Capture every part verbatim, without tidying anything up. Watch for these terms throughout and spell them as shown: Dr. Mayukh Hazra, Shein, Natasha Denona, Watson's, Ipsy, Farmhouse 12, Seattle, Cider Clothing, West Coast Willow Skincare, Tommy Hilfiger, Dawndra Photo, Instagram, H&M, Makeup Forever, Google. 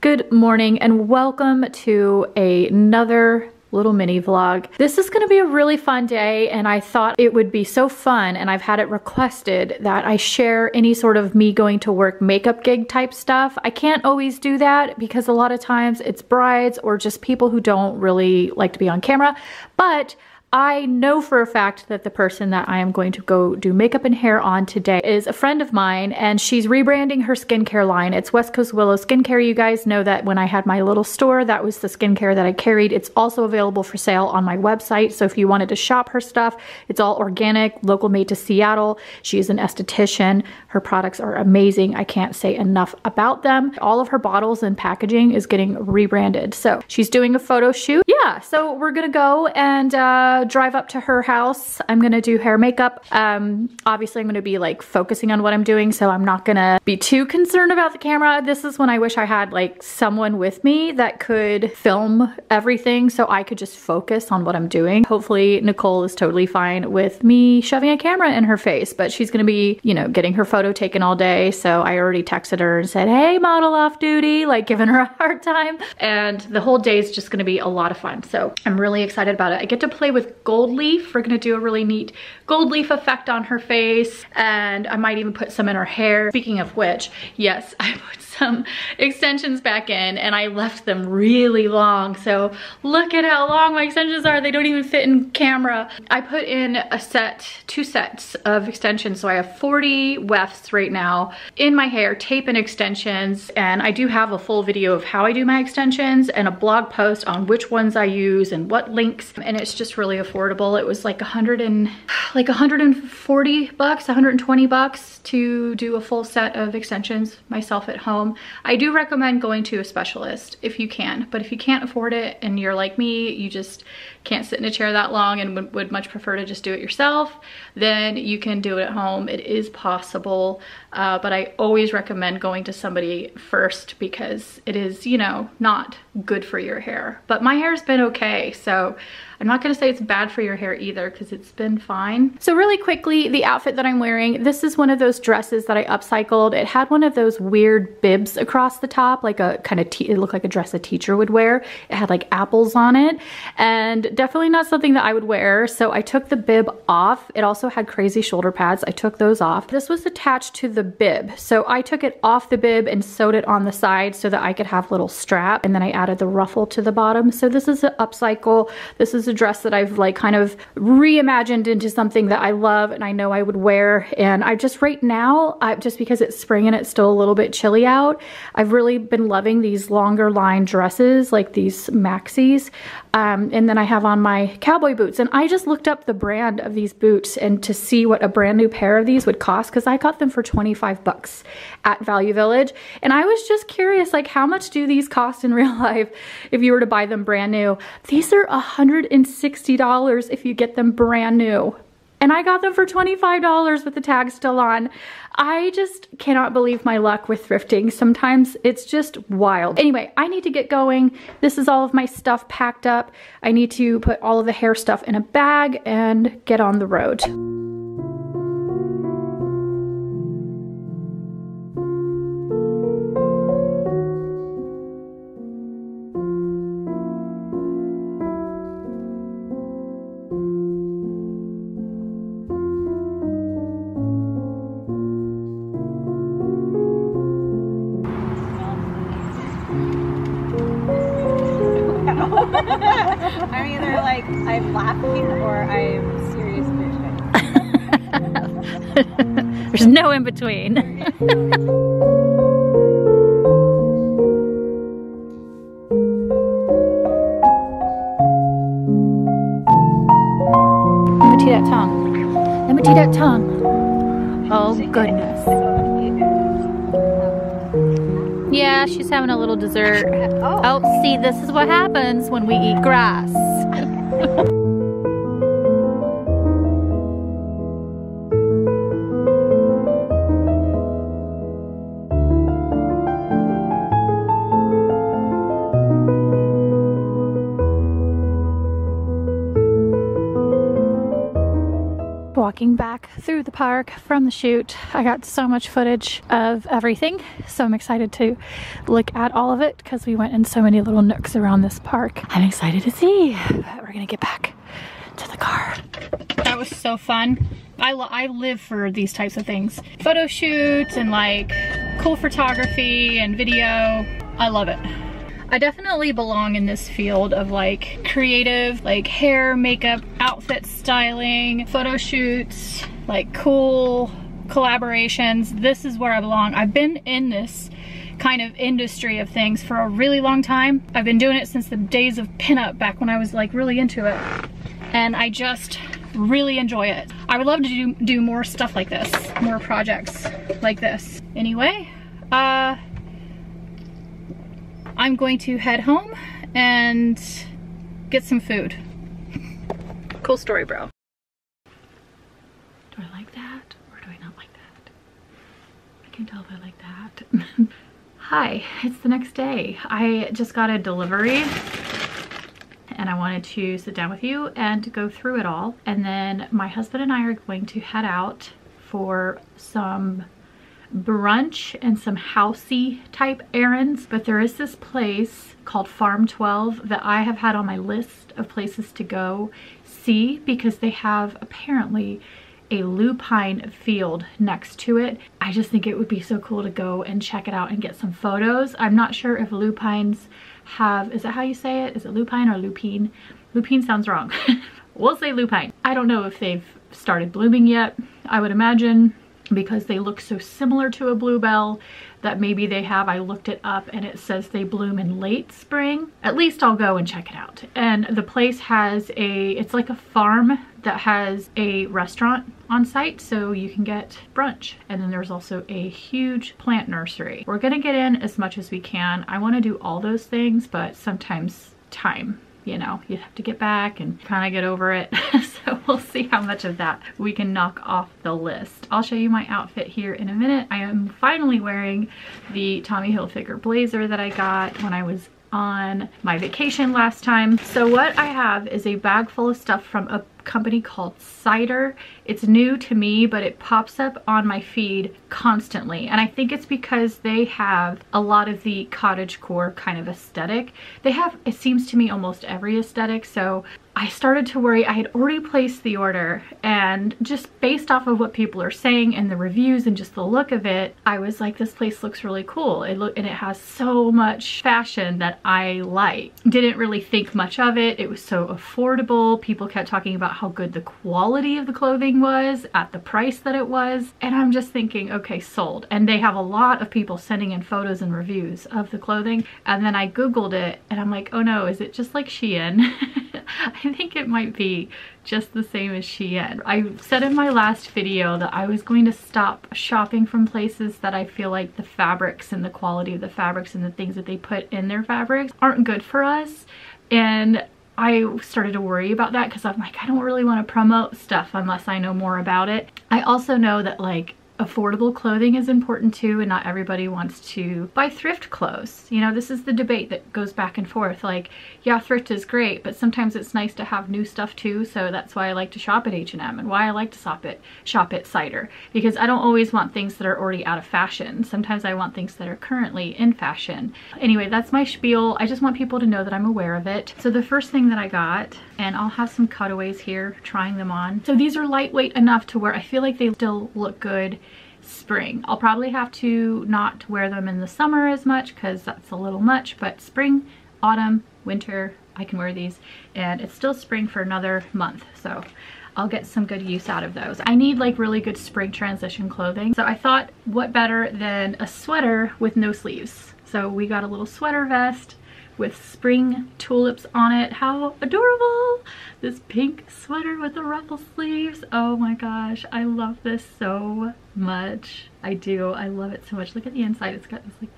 Good morning and welcome to another little mini vlog. This is gonna be a really fun day and I thought it would be so fun, and I've had it requested that I share any sort of me going to work makeup gig type stuff. I can't always do that because a lot of times it's brides or just people who don't really like to be on camera, but I know for a fact that the person that I am going to go do makeup and hair on today is a friend of mine, and she's rebranding her skincare line. It's West Coast Willow Skincare. You guys know that when I had my little store, that was the skincare that I carried. It's also available for sale on my website, so if you wanted to shop her stuff, it's all organic, local made to Seattle. She is an esthetician. Her products are amazing. I can't say enough about them. All of her bottles and packaging is getting rebranded, so she's doing a photo shoot. Yeah, so we're gonna go and uh, drive up to her house. I'm gonna do hair makeup. Um, obviously I'm gonna be like focusing on what I'm doing, so I'm not gonna be too concerned about the camera. This is when I wish I had like someone with me that could film everything so I could just focus on what I'm doing. Hopefully Nicole is totally fine with me shoving a camera in her face, but she's gonna be, you know, getting her photo taken all day. So I already texted her and said, hey, model off duty, like giving her a hard time. And the whole day is just gonna be a lot of fun. So I'm really excited about it. I get to play with gold leaf. We're gonna do a really neat gold leaf effect on her face, and I might even put some in her hair. Speaking of which, yes, I put some extensions back in, and I left them really long, so look at how long my extensions are. They don't even fit in camera. I put in a set, two sets of extensions, so I have forty wefts right now in my hair, tape and extensions, and I do have a full video of how I do my extensions and a blog post on which ones I use and what links, and it's just really affordable. It was like a hundred and like a hundred forty bucks, a hundred twenty bucks to do a full set of extensions myself at home. I do recommend going to a specialist if you can, but if you can't afford it and you're like me, you just can't sit in a chair that long and would much prefer to just do it yourself, then you can do it at home. It is possible, uh, but I always recommend going to somebody first because it is, you know, not good for your hair. But my hair's been okay, so I'm not gonna say it's bad for your hair either because it's been fine. So really quickly, the outfit that I'm wearing, this is one of those dresses that I upcycled. It had one of those weird bibs across the top, like a kind of, it looked like a dress a teacher would wear. It had like apples on it, and definitely not something that I would wear. So I took the bib off. It also had crazy shoulder pads. I took those off. This was attached to the bib. So I took it off the bib and sewed it on the side so that I could have little strap. And then I added the ruffle to the bottom. So this is an upcycle. This is a dress that I've like kind of reimagined into something that I love and I know I would wear. And I just right now, I, just because it's spring and it's still a little bit chilly out, I've really been loving these longer line dresses, like these maxis. Um, and then I have on my cowboy boots, and I just looked up the brand of these boots and to see what a brand new pair of these would cost, because I got them for twenty-five bucks at Value Village. And I was just curious, like, how much do these cost in real life if you were to buy them brand new? These are a hundred and sixty dollars if you get them brand new. And I got them for twenty-five dollars with the tag still on. I just cannot believe my luck with thrifting. Sometimes it's just wild. Anyway, I need to get going. This is all of my stuff packed up. I need to put all of the hair stuff in a bag and get on the road. I'm either like, I'm laughing or I'm serious bitching. There's no in between. Let me tea that tongue. Let me tea that tongue. Oh goodness. Yeah, she's having a little dessert. Oh, oh see, this is what happens when we eat grass. walking back through the park from the shoot. I got so much footage of everything, so I'm excited to look at all of it because we went in so many little nooks around this park. I'm excited to see, but we're gonna get back to the car. That was so fun. I, lo I live for these types of things. Photo shoots and like cool photography and video. I love it. I definitely belong in this field of like creative, like hair, makeup, outfit styling, photo shoots, like cool collaborations. This is where I belong. I've been in this kind of industry of things for a really long time. I've been doing it since the days of pinup, back when I was like really into it. And I just really enjoy it. I would love to do, do more stuff like this, more projects like this. Anyway, uh, I'm going to head home and get some food. Cool story, bro. Do I like that or do I not like that? I can tell if I like that. Hi, it's the next day. I just got a delivery. And I wanted to sit down with you and go through it all. And then my husband and I are going to head out for some brunch and some housey type errands. But there is this place called Farm twelve that I have had on my list of places to go see because they have apparently a lupine field next to it. I just think it would be so cool to go and check it out and get some photos. I'm not sure if lupines have, is that how you say it? Is it lupine or lupine? Lupine sounds wrong. We'll say lupine. I don't know if they've started blooming yet. I would imagine because they look so similar to a bluebell that maybe they have. I looked it up and it says they bloom in late spring. At least I'll go and check it out. And the place has a, it's like a farm that has a restaurant on site, so you can get brunch. And then there's also a huge plant nursery. We're gonna get in as much as we can. I wanna do all those things, but sometimes time, you know, you have to get back and kinda get over it. So we'll see how much of that we can knock off the list. I'll show you my outfit here in a minute. I am finally wearing the Tommy Hilfiger blazer that I got when I was on my vacation last time. So what I have is a bag full of stuff from a company called Cider. It's new to me, but it pops up on my feed constantly. And I think it's because they have a lot of the cottagecore kind of aesthetic. They have, it seems to me, almost every aesthetic. So I started to worry. I had already placed the order, and just based off of what people are saying and the reviews and just the look of it, I was like, this place looks really cool. It look, and it has so much fashion that I like. Didn't really think much of it. It was so affordable. People kept talking about how good the quality of the clothing was at the price that it was. And I'm just thinking, okay, sold. And they have a lot of people sending in photos and reviews of the clothing. And then I Googled it and I'm like, oh no, is it just like Shein? I think it might be just the same as Shein. I said in my last video that I was going to stop shopping from places that I feel like the fabrics and the quality of the fabrics and the things that they put in their fabrics aren't good for us. And I started to worry about that because I'm like, I don't really want to promote stuff unless I know more about it. I also know that like affordable clothing is important too, and not everybody wants to buy thrift clothes. You know, this is the debate that goes back and forth. Like, yeah, thrift is great, but sometimes it's nice to have new stuff too. So that's why I like to shop at H and M and why I like to shop at, shop at Cider, because I don't always want things that are already out of fashion. Sometimes I want things that are currently in fashion. Anyway, that's my spiel. I just want people to know that I'm aware of it. So the first thing that I got, and I'll have some cutaways here, trying them on. So these are lightweight enough to where I feel like they still look good spring. I'll probably have to not wear them in the summer as much because that's a little much, but spring, autumn, winter, I can wear these, and it's still spring for another month, so I'll get some good use out of those. I need like really good spring transition clothing, so I thought what better than a sweater with no sleeves. So we got a little sweater vest with spring tulips on it. How adorable! This pink sweater with the ruffle sleeves. Oh my gosh, I love this so much. I do, I love it so much. Look at the inside, it's got this like,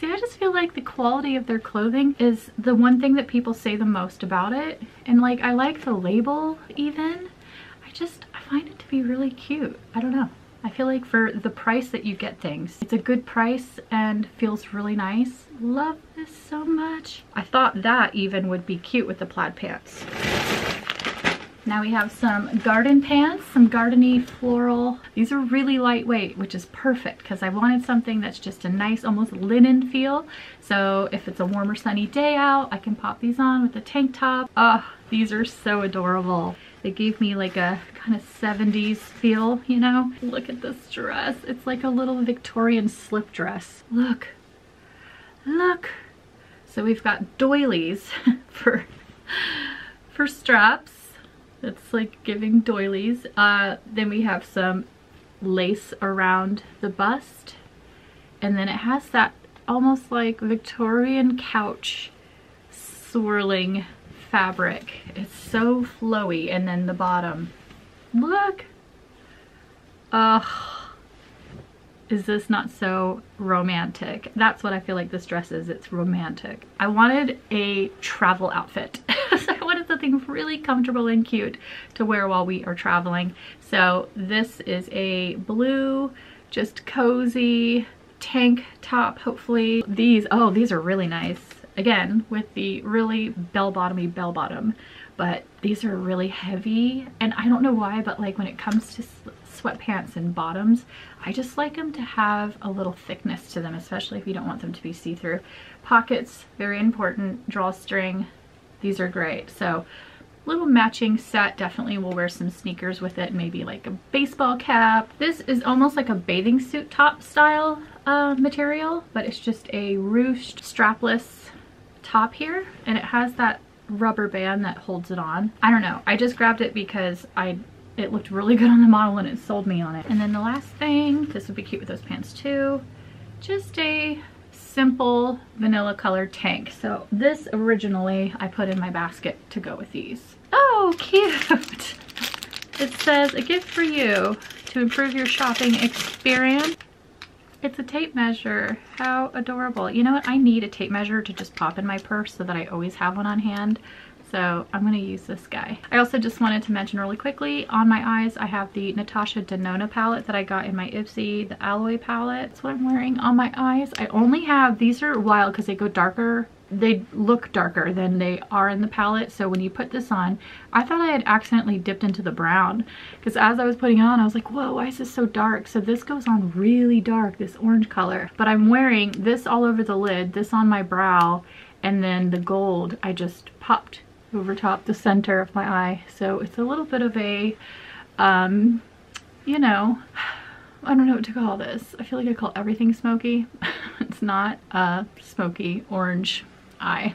see, I just feel like the quality of their clothing is the one thing that people say the most about it. And like, I like the label even. I just, I find it to be really cute. I don't know. I feel like for the price that you get things, it's a good price and feels really nice. Love this so much. I thought that even would be cute with the plaid pants. Now we have some garden pants, some gardeny floral. These are really lightweight, which is perfect because I wanted something that's just a nice, almost linen feel. So if it's a warmer, sunny day out, I can pop these on with a tank top. Oh, these are so adorable. They gave me like a kind of seventies feel, you know? Look at this dress. It's like a little Victorian slip dress. Look, look. So we've got doilies for, for straps. It's like giving doilies. Uh, then we have some lace around the bust. And then it has that almost like Victorian couch swirling fabric. It's so flowy. And then the bottom. Look! Ugh. Is this not so romantic? That's what I feel like this dress is. It's romantic. I wanted a travel outfit. So I wanted something really comfortable and cute to wear while we are traveling. So this is a blue, just cozy tank top, hopefully. These, oh, these are really nice. Again, with the really bell-bottomy bell-bottom. But these are really heavy. And I don't know why, but like when it comes to sweatpants and bottoms, I just like them to have a little thickness to them, especially if you don't want them to be see-through. Pockets, very important. Drawstring. These are great. So little matching set. Definitely we'll wear some sneakers with it, maybe like a baseball cap. This is almost like a bathing suit top style uh, material, but it's just a ruched strapless top here, and it has that rubber band that holds it on. I don't know, I just grabbed it because I it looked really good on the model and it sold me on it. And then the last thing, this would be cute with those pants too, just a simple vanilla colored tank. So this originally I put in my basket to go with these. Oh, cute. It says a gift for you to improve your shopping experience. It's a tape measure. How adorable. You know what? I need a tape measure to just pop in my purse so that I always have one on hand. So I'm going to use this guy. I also just wanted to mention really quickly, on my eyes, I have the Natasha Denona palette that I got in my Ipsy, the Alloy palette. That's what I'm wearing on my eyes. I only have, these are wild because they go darker. They look darker than they are in the palette. So when you put this on, I thought I had accidentally dipped into the brown, because as I was putting it on, I was like, whoa, why is this so dark? So this goes on really dark, this orange color. But I'm wearing this all over the lid, this on my brow, and then the gold I just popped over top the center of my eye. So it's a little bit of a, um, you know, I don't know what to call this. I feel like I call everything smoky. It's not a smoky orange eye.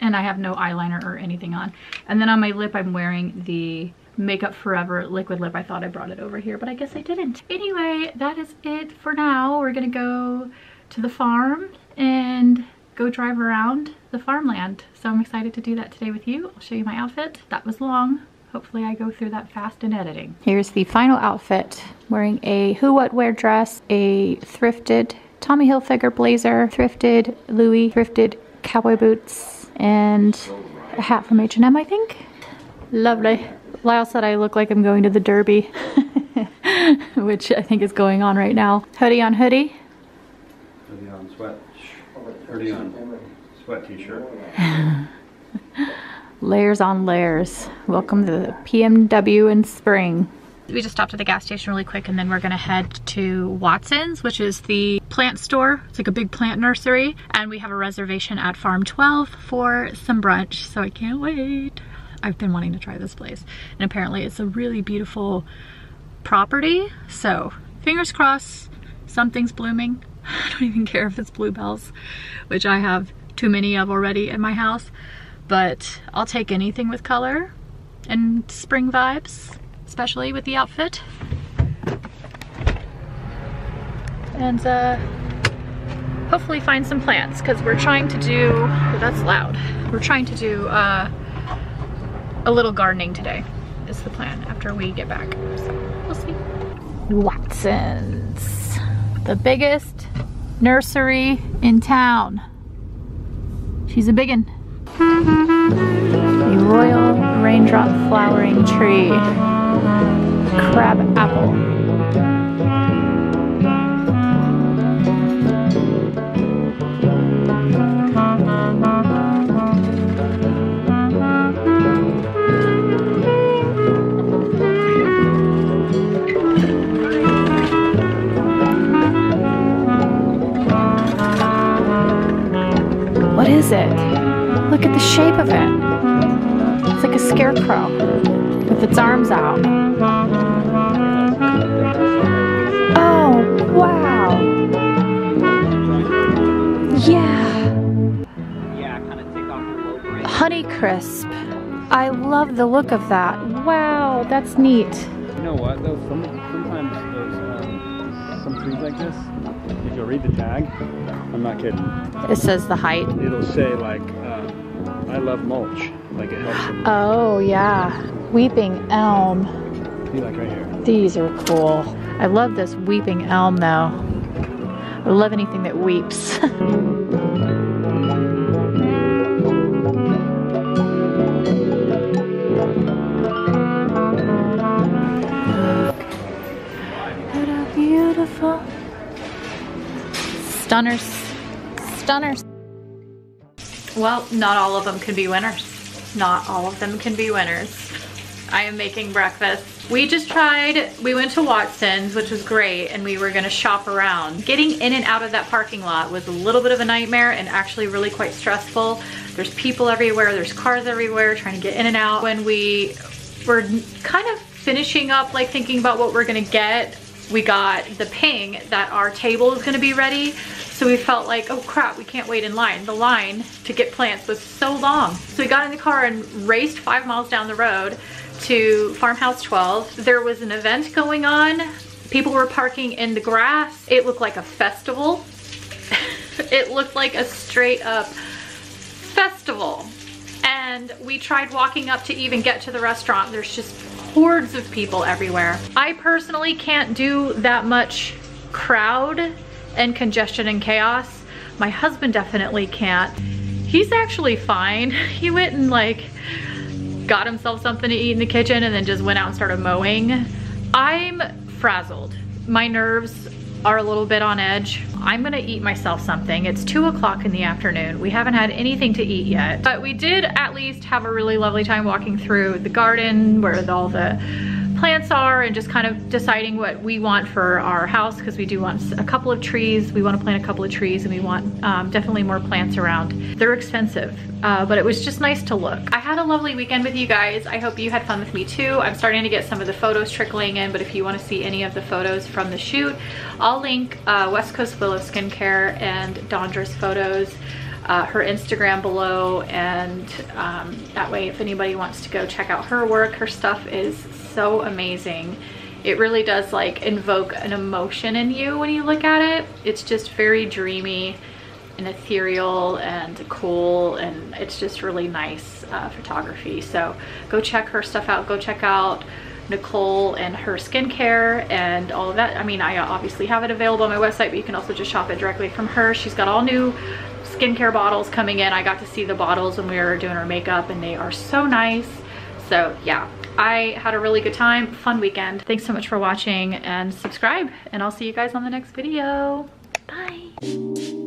And I have no eyeliner or anything on. And then on my lip, I'm wearing the Makeup Forever liquid lip. I thought I brought it over here, but I guess I didn't. Anyway, that is it for now. We're gonna go to the farm and go drive around the farmland. So I'm excited to do that today with you. I'll show you my outfit. That was long. Hopefully I go through that fast in editing. Here's the final outfit. Wearing a Who What Wear dress, a thrifted Tommy Hilfiger blazer, thrifted Louis, thrifted cowboy boots, and a hat from H and M, I think. Lovely. Lyle said I look like I'm going to the Derby, which I think is going on right now. Hoodie on hoodie. Hoodie on sweat. Hoodie on sweat t-shirt. Layers on layers. Welcome to the P M W in spring. We just stopped at the gas station really quick, and then we're gonna head to Watson's, which is the plant store. It's like a big plant nursery, and we have a reservation at Farm twelve for some brunch, so I can't wait. I've been wanting to try this place, and apparently it's a really beautiful property, so fingers crossed something's blooming. I don't even care if it's bluebells, which I have too many of already in my house, but I'll take anything with color and spring vibes, especially with the outfit. And uh, hopefully find some plants, because we're trying to do, oh, that's loud, we're trying to do uh, a little gardening today is the plan after we get back, so we'll see. Watson's, the biggest nursery in town. She's a biggin. The Royal Raindrop Flowering Tree. Crab apple. it? Look at the shape of it. It's like a scarecrow with its arms out. Oh, wow. Yeah. Honeycrisp. I love the look of that. Wow, that's neat. You know what, though, some, sometimes there's um, some trees like this. If you'll read the tag, I'm not kidding. It says the height. It'll say like, uh, I love mulch. Like it helps them. Oh yeah, weeping elm. See, like right here. These are cool. I love this weeping elm though. I love anything that weeps. Beautiful. Stunners. Stunners. Well, not all of them can be winners. Not all of them can be winners. I am making breakfast. We just tried, we went to Watson's, which was great, and we were gonna shop around. Getting in and out of that parking lot was a little bit of a nightmare and actually really quite stressful. There's people everywhere, there's cars everywhere, trying to get in and out. When we were kind of finishing up, like thinking about what we're gonna get, we got the ping that our table is gonna be ready. So we felt like, oh crap, we can't wait in line. The line to get plants was so long. So we got in the car and raced five miles down the road to Farmhouse twelve. There was an event going on. People were parking in the grass. It looked like a festival. It looked like a straight up festival. And we tried walking up to even get to the restaurant. There's just hordes of people everywhere. I personally can't do that much crowd and congestion and chaos. My husband definitely can't. He's actually fine. He went and like got himself something to eat in the kitchen and then just went out and started mowing. I'm frazzled. My nerves are a little bit on edge. I'm gonna eat myself something. It's two o'clock in the afternoon. We haven't had anything to eat yet, but we did at least have a really lovely time walking through the garden where all the plants are and just kind of deciding what we want for our house, because we do want a couple of trees. We want to plant a couple of trees and we want um, definitely more plants around. They're expensive, uh, but it was just nice to look. I had a lovely weekend with you guys. I hope you had fun with me too. I'm starting to get some of the photos trickling in, but if you want to see any of the photos from the shoot, I'll link uh, West Coast Willow Skincare and Dawndra's photos. Uh, her Instagram below, and um, that way if anybody wants to go check out her work, her stuff is so amazing. It really does like invoke an emotion in you when you look at it. It's just very dreamy and ethereal and cool, and it's just really nice uh, photography. So go check her stuff out. Go check out Nicole and her skincare and all of that. I mean, I obviously have it available on my website, but you can also just shop it directly from her. She's got all new skincare bottles coming in. I got to see the bottles when we were doing our makeup and they are so nice. So yeah, I had a really good time, fun weekend. Thanks so much for watching, and subscribe, and I'll see you guys on the next video. Bye.